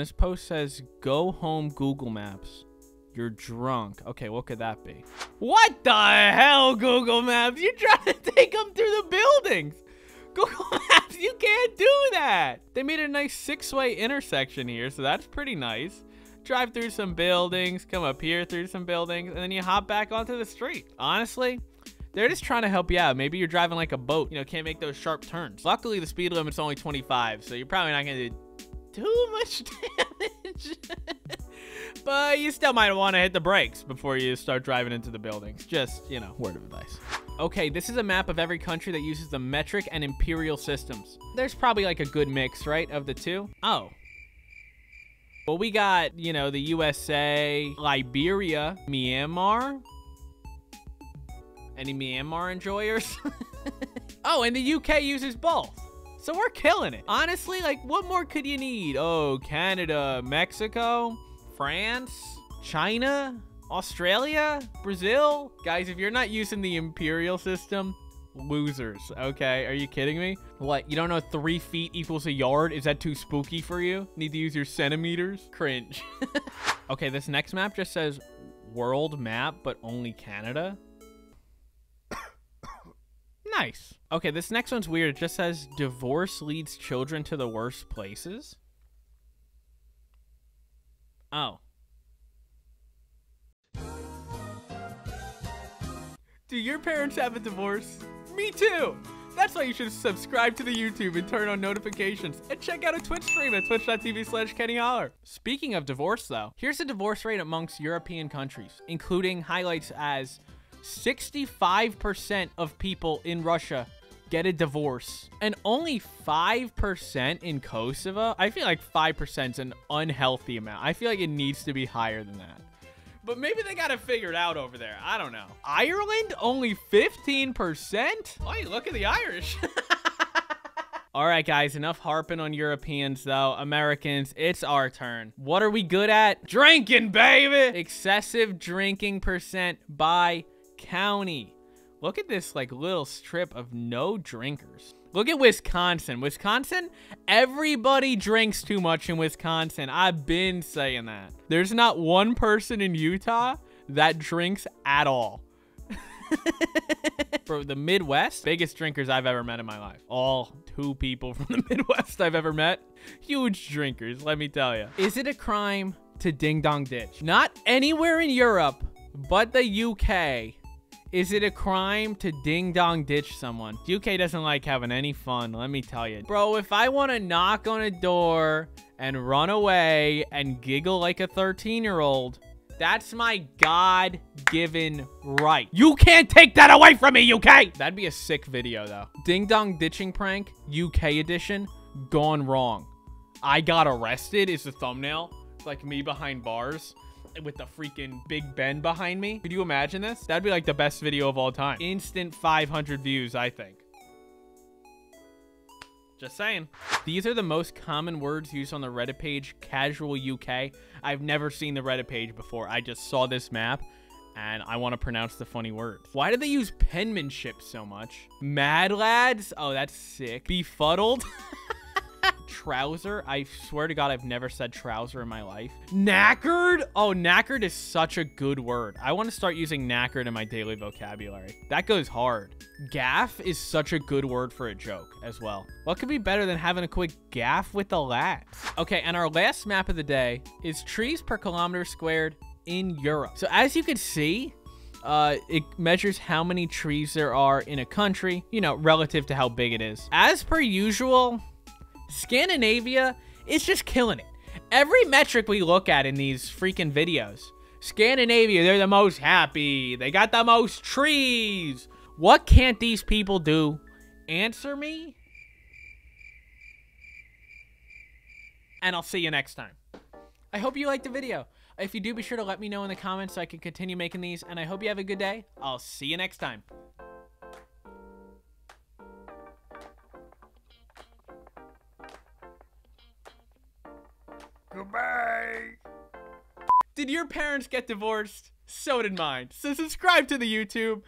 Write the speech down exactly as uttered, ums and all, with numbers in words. This post says, go home, Google Maps. You're drunk. Okay, what could that be? What the hell, Google Maps? You're trying to take them through the buildings. Google Maps, you can't do that. They made a nice six-way intersection here, so that's pretty nice. Drive through some buildings, come up here through some buildings, and then you hop back onto the street. Honestly, they're just trying to help you out. Maybe you're driving like a boat, you know, can't make those sharp turns. Luckily, the speed limit's only twenty-five, so you're probably not gonna do too much damage. But you still might want to hit the brakes before you start driving into the buildings. Just, you know, word of advice. Okay, this is a map of every country that uses the metric and imperial systems. There's probably like a good mix, right, of the two? Oh. Well, we got, you know, the U S A, Liberia, Myanmar. Any Myanmar enjoyers? Oh, and the U K uses both. So we're killing it. Honestly, like, what more could you need? Oh, Canada, Mexico, France, China, Australia, Brazil. Guys, if you're not using the imperial system, losers, okay? Are you kidding me? What, you don't know three feet equals a yard? Is that too spooky for you? Need to use your centimeters? Cringe. Okay, this next map just says world map, but only Canada. Nice. Okay, this next one's weird. It just says divorce leads children to the worst places. Oh. Do your parents have a divorce? Me too. That's why you should subscribe to the YouTube and turn on notifications, and check out a Twitch stream at twitch dot tv slash Kenny Haller. Speaking of divorce though, here's the divorce rate amongst European countries, including highlights as sixty-five percent of people in Russia get a divorce, and only five percent in Kosovo. I feel like five percent is an unhealthy amount. I feel like it needs to be higher than that. But maybe they got it figured out over there. I don't know. Ireland, only fifteen percent? Oh, you look at the Irish. All right, guys, enough harping on Europeans, though. Americans, it's our turn. What are we good at? Drinking, baby! Excessive drinking percent by county. Look at this, like, little strip of no drinkers. Look at Wisconsin. Wisconsin, everybody drinks too much in Wisconsin. I've been saying that. There's not one person in Utah that drinks at all. Bro, the Midwest, biggest drinkers I've ever met in my life. All two people from the Midwest I've ever met. Huge drinkers, let me tell you. Is it a crime to ding dong ditch? Not anywhere in Europe, but the U K. Is it a crime to ding-dong ditch someone? U K doesn't like having any fun, let me tell you. Bro, if I want to knock on a door and run away and giggle like a thirteen-year-old, that's my God-given right. You can't take that away from me, U K! That'd be a sick video, though. Ding-dong ditching prank, U K edition, gone wrong. I got arrested is the thumbnail. It's like me behind bars with the freaking Big Ben behind me. Could you imagine this? That'd be like the best video of all time. Instant five hundred views, I think. Just saying. These are the most common words used on the Reddit page, Casual U K. I've never seen the Reddit page before. I just saw this map and I want to pronounce the funny word. Why do they use penmanship so much? Mad lads? Oh, that's sick. Befuddled? Trouser? I swear to God, I've never said trouser in my life. Knackered? Oh, knackered is such a good word. I want to start using knackered in my daily vocabulary. That goes hard. Gaff is such a good word for a joke as well. What could be better than having a quick gaff with the lads? Okay, and our last map of the day is trees per kilometer squared in Europe. So as you can see, Uh, it measures how many trees there are in a country, you know, relative to how big it is. As per usual, Scandinavia is just killing it. Every metric we look at in these freaking videos, Scandinavia, they're the most happy. They got the most trees. What can't these people do? Answer me. And I'll see you next time. I hope you liked the video. If you do, be sure to let me know in the comments so I can continue making these. And I hope you have a good day. I'll see you next time. Goodbye. Did your parents get divorced? So did mine. So subscribe to the YouTube.